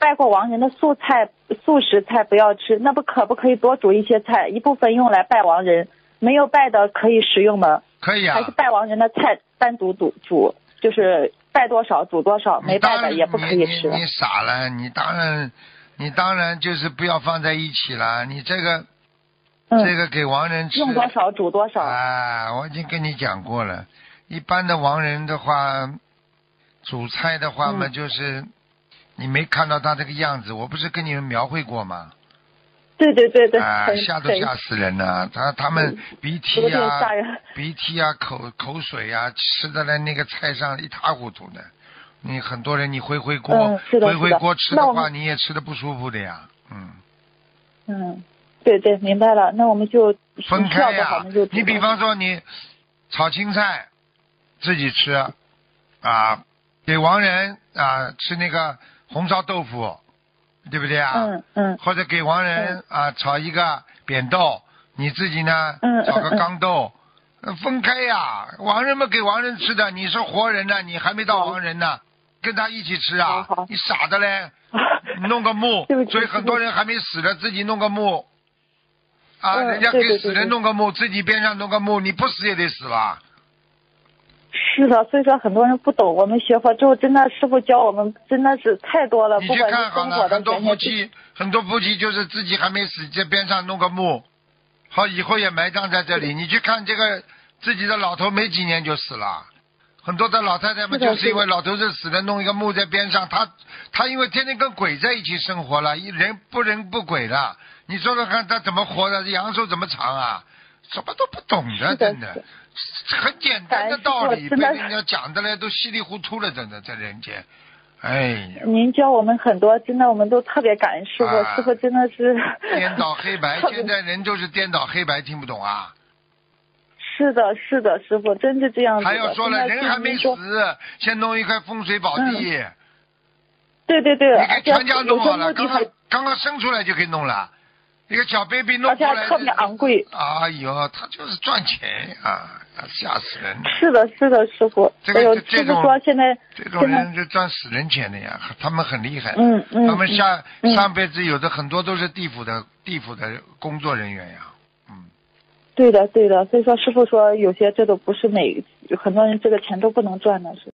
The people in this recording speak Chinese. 外国亡人的素菜、素食菜不要吃，那不可不可以多煮一些菜，一部分用来拜亡人，没有拜的可以食用吗？可以啊，还是拜亡人的菜单独煮，就是拜多少煮多少，没拜的也不可以吃。你傻了，你当然就是不要放在一起了，你这个。这个给亡人吃用多少煮多少啊！我已经跟你讲过了，一般的亡人的话，煮菜的话嘛，就是你没看到他这个样子，我不是跟你们描绘过吗？对对对对，啊，吓都吓死人了，啊！他们鼻涕啊、口水啊，吃的在那个菜上一塌糊涂的。你很多人你回锅吃的话，你也吃的不舒服的呀，嗯。对对，明白了。那我们就分开呀。你比方说，你炒青菜自己吃啊，给亡人啊吃那个红烧豆腐，对不对啊？嗯。或者给亡人啊炒一个扁豆，你自己呢炒个缸豆，分开呀。亡人们给亡人吃的，你是活人呢，你还没到亡人呢，跟他一起吃啊？你傻的嘞！弄个墓，所以很多人还没死了，自己弄个墓。啊，人家给死人弄个墓，自己边上弄个墓，你不死也得死吧？是的，所以说很多人不懂。我们学佛之后，真的师父教我们真的是太多了。你去看好了，很多夫妻就是自己还没死，这边上弄个墓，好以后也埋葬在这里。你去看这个自己的老头，没几年就死了。很多的老太太们就是因为老头子死了，弄一个墓在边上，他因为天天跟鬼在一起生活了，人不鬼了。你说说看，他怎么活的？阳寿怎么长啊？什么都不懂的，真的，很简单的道理被人家讲的来都稀里糊涂了，真的在人间。哎，您教我们很多，真的我们都特别感恩师傅，师傅真的是颠倒黑白，现在人就是颠倒黑白，听不懂啊？是的，是的，师傅真是这样子的。还要说了，人还没死，先弄一块风水宝地。对对对，你给全家弄好了，刚刚生出来就给弄了。一个小 baby 弄过来，特别昂贵。哎呦，他就是赚钱啊，吓死人！是的，是的，师傅。这种说现在人就赚死人钱的呀，他们很厉害。他们上辈子有的很多都是地府的工作人员呀。对的，对的。所以说，师傅说有些这都不是很多人这个钱都不能赚的是。